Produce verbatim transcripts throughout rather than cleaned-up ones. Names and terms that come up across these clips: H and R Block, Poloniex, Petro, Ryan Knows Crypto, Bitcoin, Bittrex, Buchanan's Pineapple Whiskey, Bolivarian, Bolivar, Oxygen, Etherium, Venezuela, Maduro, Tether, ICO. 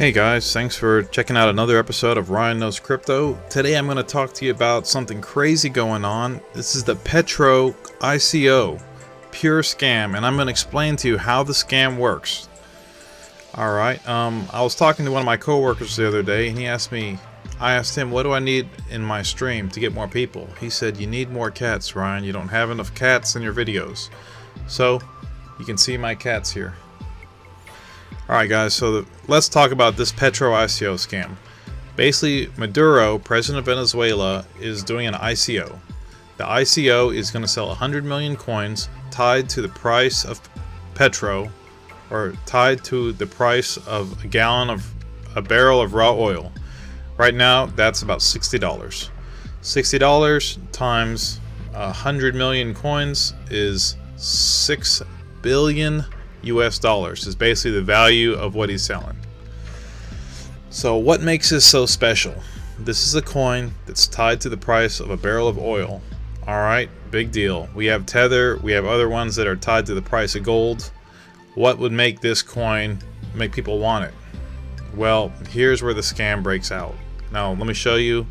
Hey guys, thanks for checking out another episode of Ryan Knows Crypto. Today I'm going to talk to you about something crazy going on. This is the Petro I C O, pure scam, and I'm going to explain to you how the scam works. Alright, um, I was talking to one of my coworkers the other day and he asked me, I asked him, what do I need in my stream to get more people? He said, you need more cats, Ryan. You don't have enough cats in your videos. So, you can see my cats here. Alright guys, so the, let's talk about this Petro I C O scam. Basically, Maduro, President of Venezuela, is doing an I C O. The I C O is going to sell one hundred million coins tied to the price of Petro, or tied to the price of a gallon of a barrel of raw oil. Right now, that's about sixty dollars. sixty dollars times one hundred million coins is six billion U S dollars is basically the value of what he's selling. So what makes this so special? This is a coin that's tied to the price of a barrel of oil. Alright, big deal. We have Tether, we have other ones that are tied to the price of gold. What would make this coin make people want it? Well, here's where the scam breaks out. Now let me show you.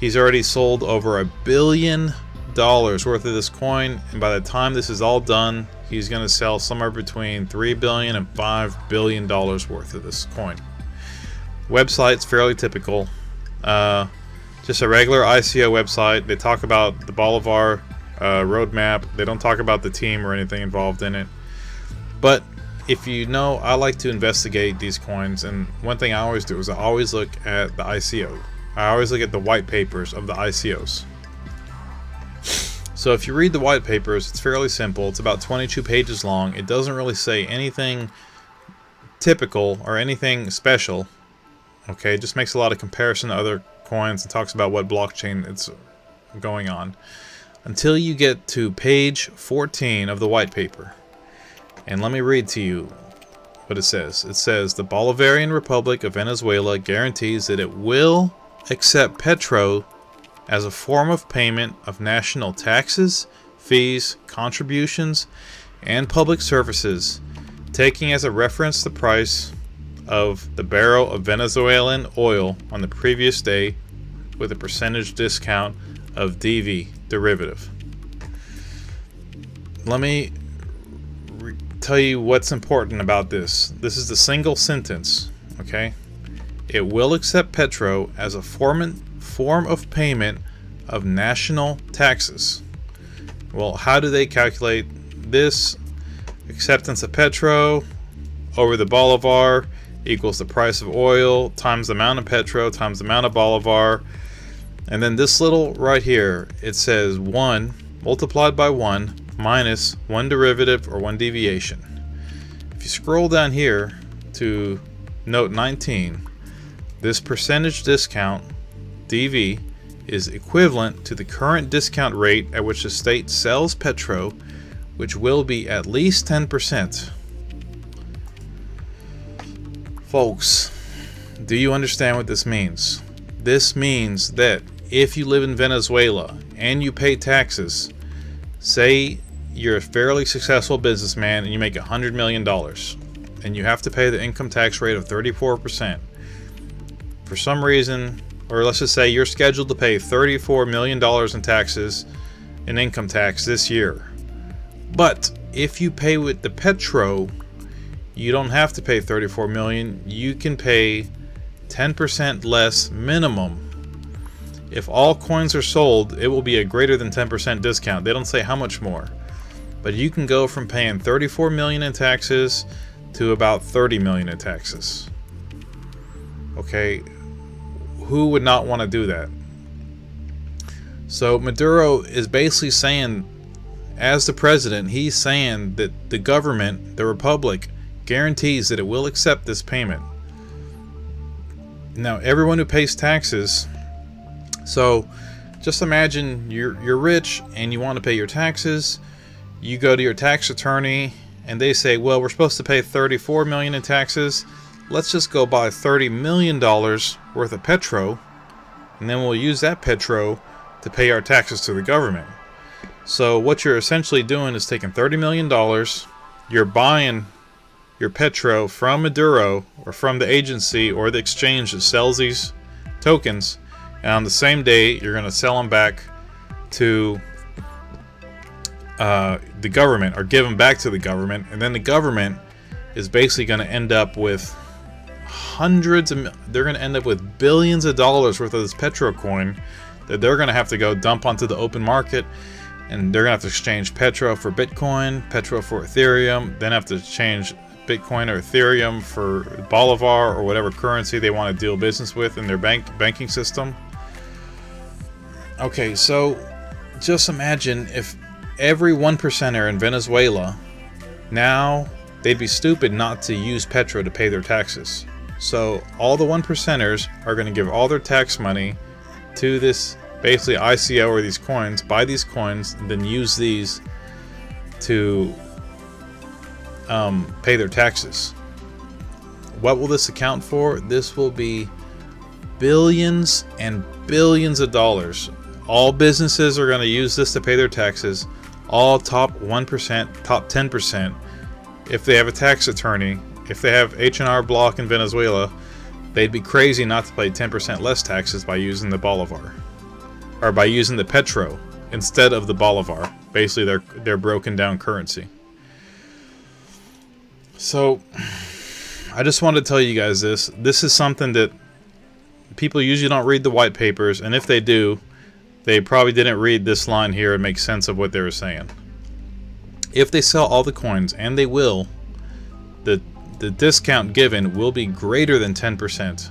He's already sold over a billion dollars worth of this coin, and by the time this is all done, he's going to sell somewhere between three billion dollars and five billion dollars worth of this coin. Website's fairly typical. Uh, just a regular I C O website. They talk about the Bolivar uh, roadmap. They don't talk about the team or anything involved in it. But if you know, I like to investigate these coins. And one thing I always do is I always look at the I C O. I always look at the white papers of the I C Os. So if you read the white papers, it's fairly simple. It's about twenty-two pages long. It doesn't really say anything typical or anything special. Okay, it just makes a lot of comparison to other coins and talks about what blockchain it's going on. Until you get to page fourteen of the white paper. And let me read to you what it says. It says, the Bolivarian Republic of Venezuela guarantees that it will accept Petro as a form of payment of national taxes, fees, contributions, and public services, taking as a reference the price of the barrel of Venezuelan oil on the previous day with a percentage discount of D V, derivative. Let me tell you what's important about this. This is the single sentence, okay? It will accept Petro as a form form of payment of national taxes. Well, how do they calculate this? Acceptance of Petro over the Bolivar equals the price of oil times the amount of Petro times the amount of Bolivar. And then this little right here, it says one multiplied by one minus one derivative or one deviation. If you scroll down here to note nineteen, this percentage discount D V is equivalent to the current discount rate at which the state sells Petro, which will be at least ten percent. Folks, do you understand what this means? This means that if you live in Venezuela and you pay taxes, say you're a fairly successful businessman and you make one hundred million dollars and you have to pay the income tax rate of thirty-four percent. For some reason, or let's just say you're scheduled to pay thirty-four million dollars in taxes, in income tax this year. But if you pay with the Petro, you don't have to pay thirty-four million dollars. You can pay ten percent less minimum. If all coins are sold, it will be a greater than ten percent discount. They don't say how much more. But you can go from paying thirty-four million dollars in taxes to about thirty million dollars in taxes. Okay. Who would not want to do that? So Maduro is basically saying, as the president, he's saying that the government, the republic, guarantees that it will accept this payment. Now everyone who pays taxes, so just imagine you're, you're rich and you want to pay your taxes. You go to your tax attorney and they say, well, we're supposed to pay thirty-four million dollars in taxes. Let's just go buy thirty million dollars worth of Petro, and then we'll use that Petro to pay our taxes to the government. So what you're essentially doing is taking thirty million dollars, you're buying your Petro from Maduro or from the agency or the exchange that sells these tokens, and on the same day you're going to sell them back to uh, the government, or give them back to the government, and then the government is basically going to end up with hundreds of, they're going to end up with billions of dollars worth of this Petro coin that they're going to have to go dump onto the open market, and they're going to have to exchange Petro for Bitcoin, Petro for Etherium, then have to exchange Bitcoin or Ethereum for Bolivar or whatever currency they want to deal business with in their bank banking system. Okay, so just imagine if every one percenter in Venezuela now, they'd be stupid not to use Petro to pay their taxes. So all the one percenters are going to give all their tax money to this basically I C O or these coins, buy these coins, and then use these to um, pay their taxes. What will this account for? This will be billions and billions of dollars. All businesses are going to use this to pay their taxes. All top one percent, top ten percent. If they have a tax attorney, if they have H and R Block in Venezuela, they'd be crazy not to pay ten percent less taxes by using the Bolivar, or by using the Petro instead of the Bolivar, basically their their broken down currency. So I just wanted to tell you guys this. This is something that people usually don't read the white papers, and if they do, they probably didn't read this line here and make sense of what they were saying. If they sell all the coins, and they will, the the discount given will be greater than ten percent.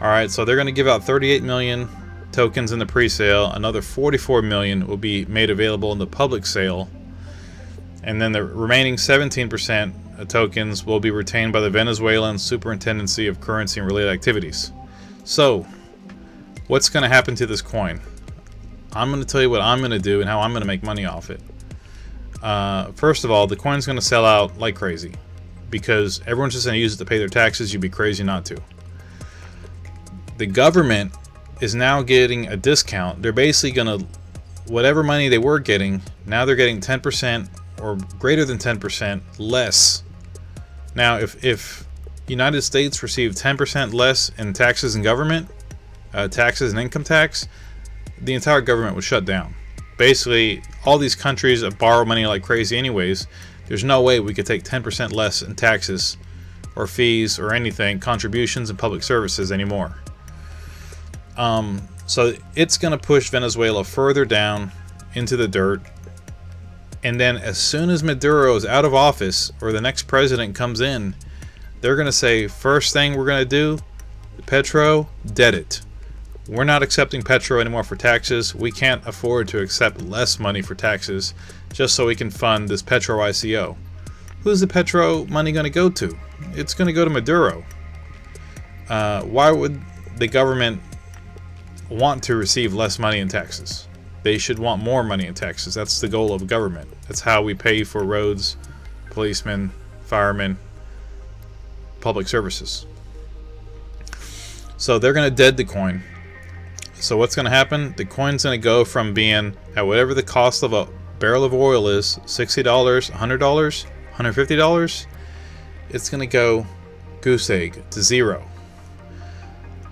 All right, so they're going to give out thirty-eight million tokens in the pre-sale. Another forty-four million will be made available in the public sale, and then the remaining seventeen percent of tokens will be retained by the Venezuelan Superintendency of Currency and Related Activities. So, what's going to happen to this coin? I'm going to tell you what I'm going to do and how I'm going to make money off it. Uh, first of all, the coin's going to sell out like crazy because everyone's just going to use it to pay their taxes. You'd be crazy not to. The government is now getting a discount. They're basically going to, whatever money they were getting, now they're getting ten percent or greater than ten percent less. Now, if, if United States received ten percent less in taxes and government, uh, taxes and income tax, the entire government would shut down. Basically, all these countries borrow money like crazy anyways. There's no way we could take ten percent less in taxes or fees or anything, contributions and public services anymore. Um, so it's going to push Venezuela further down into the dirt. And then as soon as Maduro is out of office or the next president comes in, they're going to say, first thing we're going to do, Petro, debt it. We're not accepting Petro anymore for taxes. We can't afford to accept less money for taxes just so we can fund this Petro I C O. Who's the Petro money going to go to? It's going to go to Maduro. Uh, why would the government want to receive less money in taxes? They should want more money in taxes. That's the goal of government. That's how we pay for roads, policemen, firemen, public services. So they're going to dead the coin. So what's going to happen? The coin's going to go from being at whatever the cost of a barrel of oil is, sixty dollars, one hundred dollars, one hundred fifty dollars. It's going to go goose egg to zero.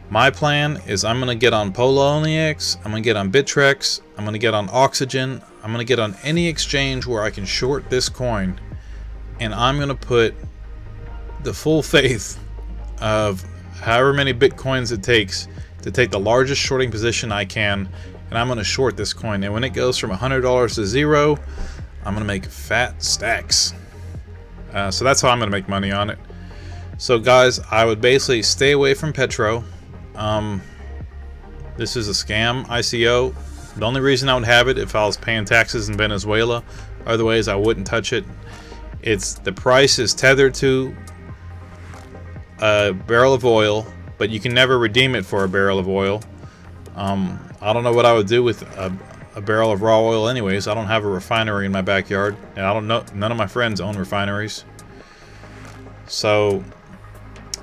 My plan is I'm going to get on Poloniex, I'm going to get on Bittrex, I'm going to get on Oxygen, I'm going to get on any exchange where I can short this coin, and I'm going to put the full faith of however many Bitcoins it takes to take the largest shorting position I can, and I'm going to short this coin. And when it goes from one hundred dollars to zero, I'm going to make fat stacks. Uh, so that's how I'm going to make money on it. So guys, I would basically stay away from Petro. Um, this is a scam I C O. The only reason I would have it if I was paying taxes in Venezuela. Otherwise, I wouldn't touch it. It's the price is tethered to a barrel of oil, but you can never redeem it for a barrel of oil. Um, I don't know what I would do with a, a barrel of raw oil anyways. I don't have a refinery in my backyard, and I don't know, none of my friends own refineries. So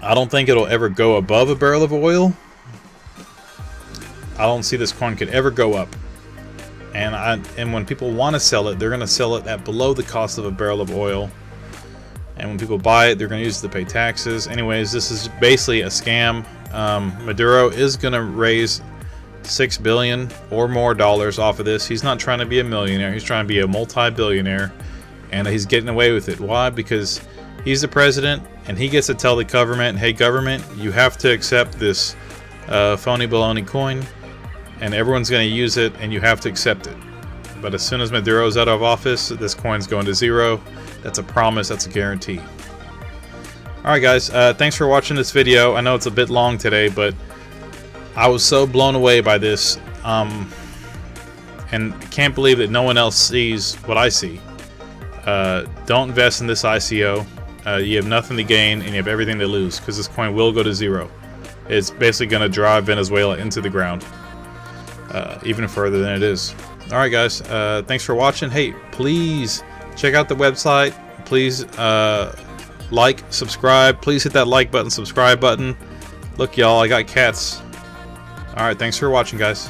I don't think it'll ever go above a barrel of oil. I don't see this coin could ever go up. And, I, and when people want to sell it, they're going to sell it at below the cost of a barrel of oil. And when people buy it, they're going to use it to pay taxes. Anyways, this is basically a scam. Um, Maduro is going to raise six billion or more dollars off of this. He's not trying to be a millionaire. He's trying to be a multi-billionaire, and he's getting away with it. Why? Because he's the president, and he gets to tell the government, "Hey, government, you have to accept this uh, phony baloney coin, and everyone's going to use it, and you have to accept it." But as soon as Maduro's out of office, this coin's going to zero. That's a promise. That's a guarantee. All right, guys. Uh, thanks for watching this video. I know it's a bit long today, but I was so blown away by this, um, and can't believe that no one else sees what I see. Uh, don't invest in this I C O. Uh, you have nothing to gain, and you have everything to lose, because this coin will go to zero. It's basically going to drive Venezuela into the ground, uh, even further than it is. All right, guys. Uh, thanks for watching. Hey, please check out the website. Please uh, like, subscribe. Please hit that like button, subscribe button. Look, y'all, I got cats. All right, thanks for watching, guys.